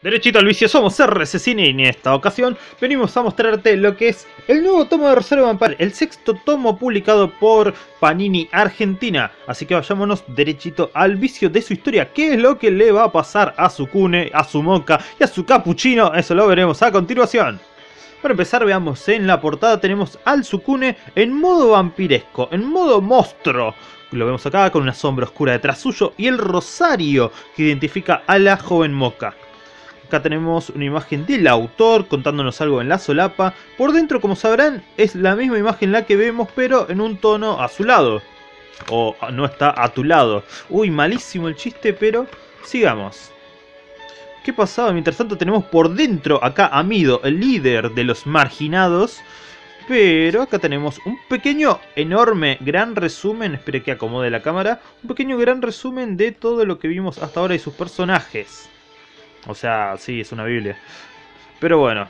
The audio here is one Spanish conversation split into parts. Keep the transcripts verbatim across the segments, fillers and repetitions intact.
Derechito al vicio, somos R C Cine y en esta ocasión venimos a mostrarte lo que es el nuevo tomo de Rosario Vampire, el sexto tomo publicado por Panini Argentina. Así que vayámonos derechito al vicio de su historia. ¿Qué es lo que le va a pasar a Tsukune, a su Moka y a su capuchino? Eso lo veremos a continuación. Para empezar, veamos, en la portada tenemos al Tsukune en modo vampiresco, en modo monstruo. Lo vemos acá con una sombra oscura detrás suyo y el rosario que identifica a la joven Moka. Acá tenemos una imagen del autor contándonos algo en la solapa. Por dentro, como sabrán, es la misma imagen la que vemos, pero en un tono azulado. O no está a tu lado. Uy, malísimo el chiste, pero sigamos. ¿Qué pasaba? Mientras tanto tenemos por dentro acá a Mido, el líder de los marginados. Pero acá tenemos un pequeño, enorme, gran resumen. Espere que acomode la cámara. Un pequeño, gran resumen de todo lo que vimos hasta ahora y sus personajes. O sea, sí, es una biblia. Pero bueno.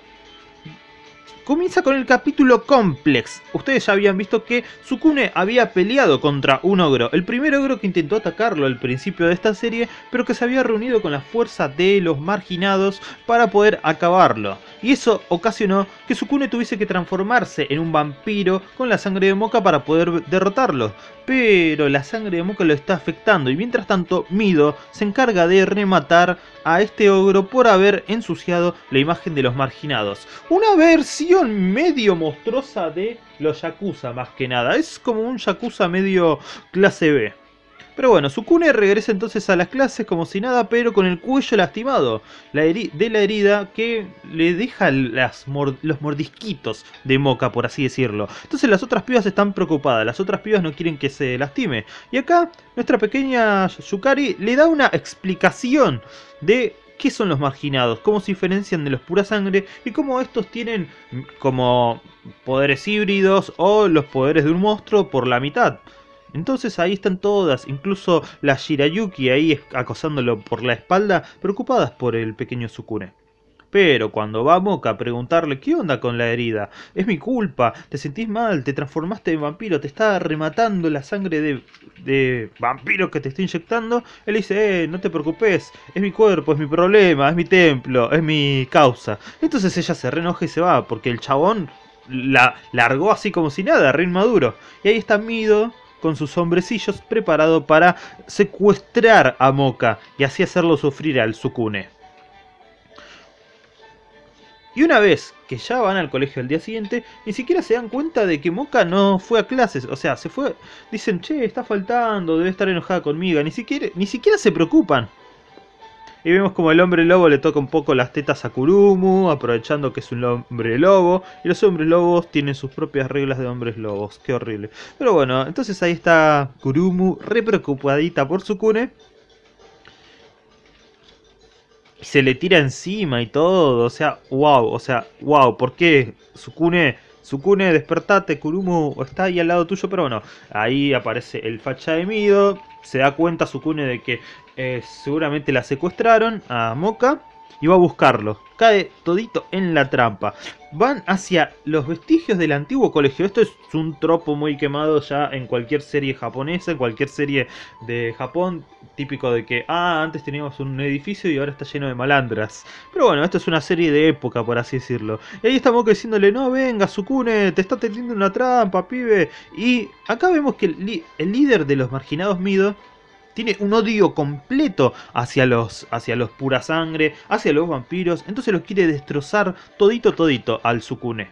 Comienza con el capítulo Complex. Ustedes ya habían visto que Tsukune había peleado contra un ogro. El primer ogro que intentó atacarlo al principio de esta serie, pero que se había reunido con la fuerza de los marginados para poder acabarlo. Y eso ocasionó que Tsukune tuviese que transformarse en un vampiro con la sangre de Moka para poder derrotarlo. Pero la sangre de Moka lo está afectando. Y mientras tanto, Mido se encarga de rematar a este ogro por haber ensuciado la imagen de los marginados. Una versión medio monstruosa de los Yakuza, más que nada. Es como un Yakuza medio clase B. Pero bueno, Tsukune regresa entonces a las clases como si nada, pero con el cuello lastimado la de la herida que le deja las mord los mordisquitos de Moka, por así decirlo. Entonces las otras pibas están preocupadas, las otras pibas no quieren que se lastime. Y acá nuestra pequeña Yukari le da una explicación de qué son los marginados, cómo se diferencian de los pura sangre y cómo estos tienen como poderes híbridos o los poderes de un monstruo por la mitad. Entonces ahí están todas, incluso la Shirayuki ahí acosándolo por la espalda, preocupadas por el pequeño Tsukune. Pero cuando va Moka a preguntarle qué onda con la herida, es mi culpa, te sentís mal, te transformaste en vampiro, te está rematando la sangre de, de vampiro que te está inyectando, él dice, eh, no te preocupes, es mi cuerpo, es mi problema, es mi templo, es mi causa. Entonces ella se reenoja y se va, porque el chabón la largó así como si nada, re inmaduro. Y ahí está Mido con sus hombrecillos preparado para secuestrar a Moka y así hacerlo sufrir al Tsukune. Y una vez que ya van al colegio al día siguiente, ni siquiera se dan cuenta de que Moka no fue a clases. O sea, se fue. Dicen, che, está faltando, debe estar enojada conmigo. Ni siquiera, ni siquiera se preocupan. Y vemos como el hombre lobo le toca un poco las tetas a Kurumu, aprovechando que es un hombre lobo. Y los hombres lobos tienen sus propias reglas de hombres lobos. Qué horrible. Pero bueno, entonces ahí está Kurumu, re preocupadita por Tsukune. Se le tira encima y todo, o sea, wow, o sea, wow, ¿por qué? Tsukune, Tsukune, despertate, Kurumu está ahí al lado tuyo, pero bueno, ahí aparece el facha de Mido, se da cuenta Tsukune de que eh, seguramente la secuestraron a Moka y va a buscarlo, cae todito en la trampa. Van hacia los vestigios del antiguo colegio, esto es un tropo muy quemado ya en cualquier serie japonesa, en cualquier serie de Japón, típico de que, ah, antes teníamos un edificio y ahora está lleno de malandras. Pero bueno, esto es una serie de época, por así decirlo. Y ahí está Moka diciéndole, no, venga, Tsukune, te está tendiendo una trampa, pibe. Y acá vemos que el, el líder de los marginados, Mido, tiene un odio completo hacia los, hacia los pura sangre, hacia los vampiros. Entonces los quiere destrozar todito, todito al Tsukune.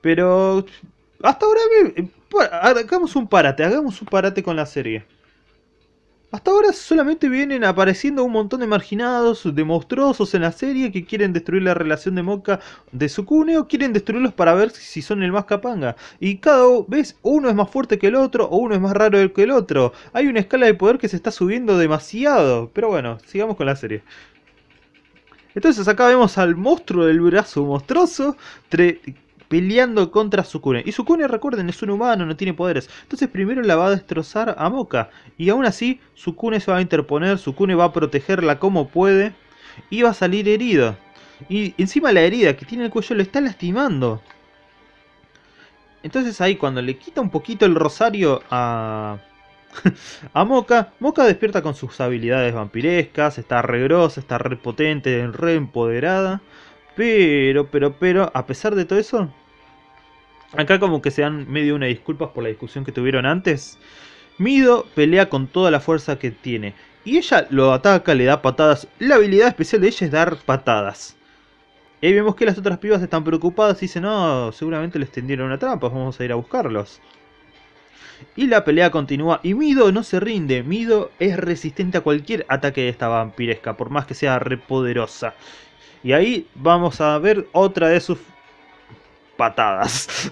Pero hasta ahora, me, hagamos un parate, hagamos un parate con la serie. Hasta ahora solamente vienen apareciendo un montón de marginados, de monstruosos en la serie que quieren destruir la relación de Moka de Tsukune o quieren destruirlos para ver si son el más capanga. Y cada vez uno es más fuerte que el otro o uno es más raro que el otro. Hay una escala de poder que se está subiendo demasiado. Pero bueno, sigamos con la serie. Entonces acá vemos al monstruo del brazo monstruoso peleando contra Tsukune. Y Tsukune, recuerden, es un humano, no tiene poderes. Entonces primero la va a destrozar a Moka. Y aún así, Tsukune se va a interponer. Tsukune va a protegerla como puede. Y va a salir herido. Y encima la herida que tiene el cuello le está lastimando. Entonces ahí cuando le quita un poquito el rosario a, A Moka. Moka despierta con sus habilidades vampirescas. Está re grosa, está re potente, re empoderada. Pero, pero, pero, a pesar de todo eso, acá como que se dan medio unas disculpas por la discusión que tuvieron antes. Mido pelea con toda la fuerza que tiene. Y ella lo ataca, le da patadas. La habilidad especial de ella es dar patadas. Y ahí vemos que las otras pibas están preocupadas y dicen, no, seguramente les tendieron una trampa, vamos a ir a buscarlos. Y la pelea continúa y Mido no se rinde. Mido es resistente a cualquier ataque de esta vampiresca, por más que sea repoderosa. Y ahí vamos a ver otra de sus patadas.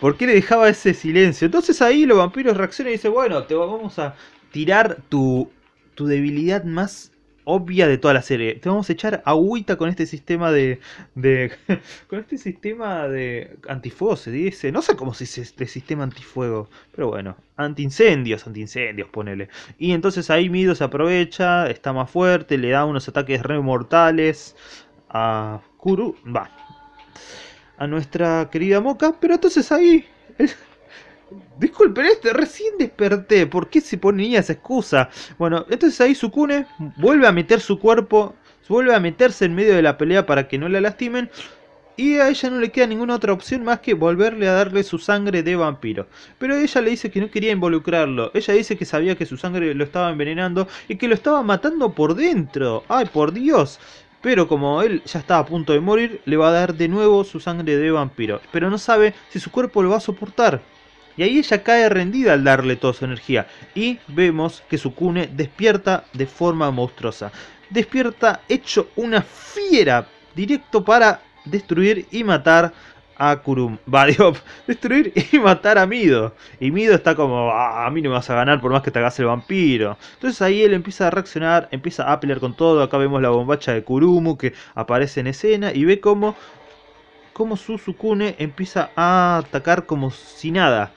¿Por qué le dejaba ese silencio? Entonces ahí los vampiros reaccionan y dicen, bueno, te vamos a tirar tu, tu debilidad más obvia de toda la serie. Te vamos a echar agüita con este sistema de... de con este sistema de antifuego se dice. No sé cómo se dice este sistema antifuego. Pero bueno, antiincendios, antiincendios, ponele. Y entonces ahí Mido se aprovecha, está más fuerte, le da unos ataques re mortales a Kuru... va, a nuestra querida Moka. Pero entonces ahí... El... Disculpen, este, recién desperté. ¿Por qué se ponía esa excusa? Bueno, entonces ahí Tsukune vuelve a meter su cuerpo, vuelve a meterse en medio de la pelea para que no la lastimen. Y a ella no le queda ninguna otra opción más que volverle a darle su sangre de vampiro. Pero ella le dice que no quería involucrarlo. Ella dice que sabía que su sangre lo estaba envenenando y que lo estaba matando por dentro. ¡Ay, por Dios! Pero como él ya está a punto de morir, le va a dar de nuevo su sangre de vampiro. Pero no sabe si su cuerpo lo va a soportar. Y ahí ella cae rendida al darle toda su energía. Y vemos que Tsukune despierta de forma monstruosa. Despierta hecho una fiera. Directo para destruir y matar a Kurumu. Va, digo, destruir y matar a Mido. Y Mido está como, ah, a mí no me vas a ganar por más que te hagas el vampiro. Entonces ahí él empieza a reaccionar, empieza a pelear con todo. Acá vemos la bombacha de Kurumu que aparece en escena. Y ve como... como su Tsukune empieza a atacar como si nada.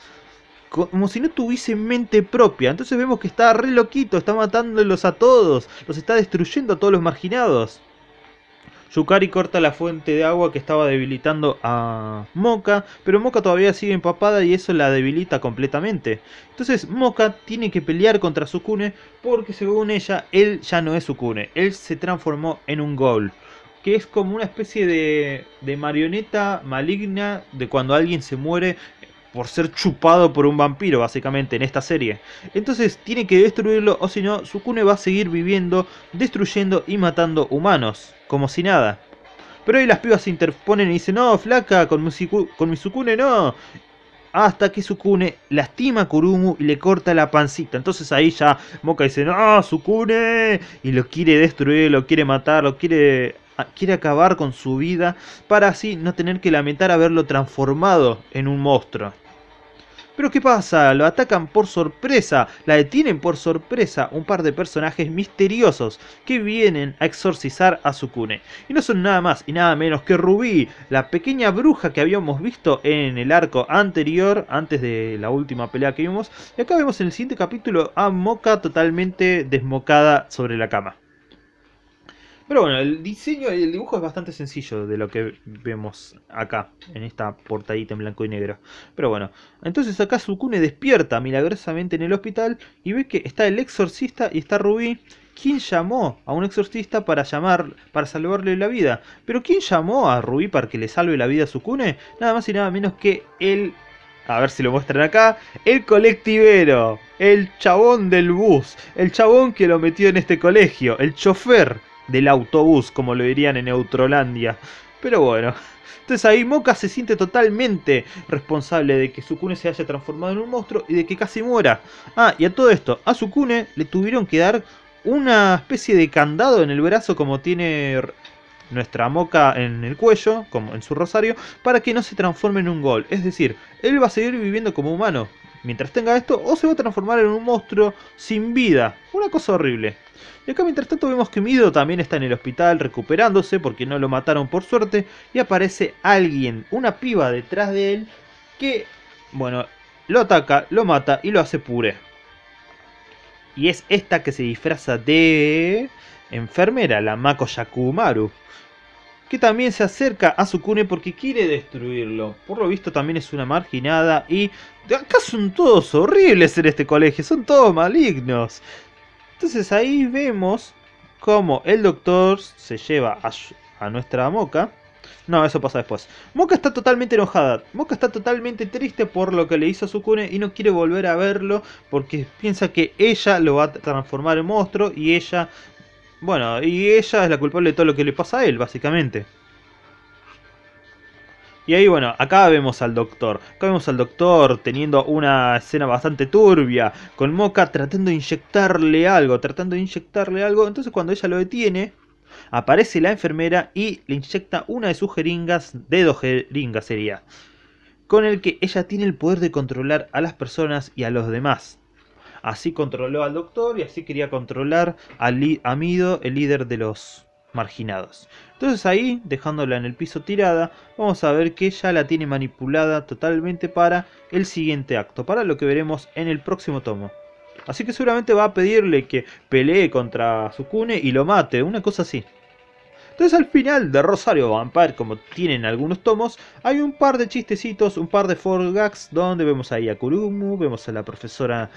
Como si no tuviese mente propia. Entonces vemos que está re loquito. Está matándolos a todos. Los está destruyendo a todos los marginados. Yukari corta la fuente de agua que estaba debilitando a Moka. Pero Moka todavía sigue empapada y eso la debilita completamente. Entonces Moka tiene que pelear contra Tsukune. Porque según ella, él ya no es Tsukune. Él se transformó en un ghoul. Que es como una especie de, de marioneta maligna de cuando alguien se muere por ser chupado por un vampiro, básicamente, en esta serie. Entonces tiene que destruirlo o si no, Tsukune va a seguir viviendo, destruyendo y matando humanos, como si nada. Pero ahí las pibas se interponen y dicen, no, flaca, con mi, con mi Tsukune no. Hasta que Tsukune lastima a Kurumu y le corta la pancita. Entonces ahí ya Moka dice, no, Tsukune. Y lo quiere destruir, lo quiere matar, lo quiere... quiere acabar con su vida para así no tener que lamentar haberlo transformado en un monstruo. Pero ¿qué pasa? Lo atacan por sorpresa, la detienen por sorpresa un par de personajes misteriosos que vienen a exorcizar a Tsukune. Y no son nada más y nada menos que Rubí, la pequeña bruja que habíamos visto en el arco anterior, antes de la última pelea que vimos. Y acá vemos en el siguiente capítulo a Moka totalmente desmocada sobre la cama. Pero bueno, el diseño y el dibujo es bastante sencillo de lo que vemos acá, en esta portadita en blanco y negro. Pero bueno, entonces acá Tsukune despierta milagrosamente en el hospital y ve que está el exorcista y está Rubí, quien llamó a un exorcista para, llamar, para salvarle la vida. Pero ¿quién llamó a Rubí para que le salve la vida a Tsukune? Nada más y nada menos que el... a ver si lo muestran acá, el colectivero, el chabón del bus, el chabón que lo metió en este colegio, el chofer del autobús, como lo dirían en Neutrolandia. Pero bueno, entonces ahí Moka se siente totalmente responsable de que Tsukune se haya transformado en un monstruo y de que casi muera. Ah, y a todo esto, a Tsukune le tuvieron que dar una especie de candado en el brazo, como tiene nuestra Moka en el cuello, como en su rosario, para que no se transforme en un gol. Es decir, él va a seguir viviendo como humano mientras tenga esto, o se va a transformar en un monstruo sin vida. Una cosa horrible. Y acá mientras tanto vemos que Mido también está en el hospital recuperándose porque no lo mataron por suerte. Y aparece alguien, una piba detrás de él que, bueno, lo ataca, lo mata y lo hace puré. Y es esta que se disfraza de enfermera, la Mako Yakumaru. que también se acerca a Tsukune porque quiere destruirlo. Por lo visto también es una marginada y... acá son todos horribles en este colegio, son todos malignos. Entonces ahí vemos cómo el doctor se lleva a, a nuestra Moka. No, eso pasa después. Moka está totalmente enojada. Moka está totalmente triste por lo que le hizo a Tsukune y no quiere volver a verlo porque piensa que ella lo va a transformar en monstruo y ella... bueno, y ella es la culpable de todo lo que le pasa a él, básicamente. Y ahí, bueno, acá vemos al doctor. Acá vemos al doctor teniendo una escena bastante turbia, con Moka tratando de inyectarle algo, tratando de inyectarle algo. Entonces cuando ella lo detiene, aparece la enfermera y le inyecta una de sus jeringas, de dos jeringas sería, con el que ella tiene el poder de controlar a las personas y a los demás. Así controló al doctor y así quería controlar a, a Mido, el líder de los marginados. Entonces ahí, dejándola en el piso tirada, vamos a ver que ella la tiene manipulada totalmente para el siguiente acto, para lo que veremos en el próximo tomo. Así que seguramente va a pedirle que pelee contra Tsukune y lo mate, una cosa así. Entonces al final de Rosario Vampire, como tienen algunos tomos, hay un par de chistecitos, un par de forgags, donde vemos ahí a Kurumu, vemos a la profesora...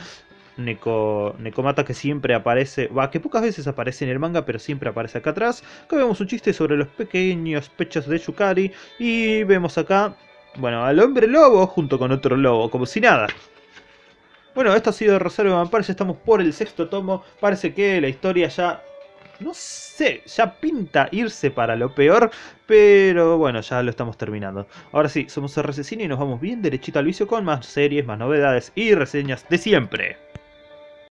Neko, Nekomata, que siempre aparece, va, que pocas veces aparece en el manga, pero siempre aparece acá atrás. Acá vemos un chiste sobre los pequeños pechos de Yukari. Y vemos acá, bueno, al hombre lobo junto con otro lobo, como si nada. Bueno, esto ha sido Rosario Vampire, ya estamos por el sexto tomo. Parece que la historia ya, no sé, ya pinta irse para lo peor, pero bueno, ya lo estamos terminando. Ahora sí, somos R C Cine y nos vamos bien derechito al vicio con más series, más novedades y reseñas de siempre.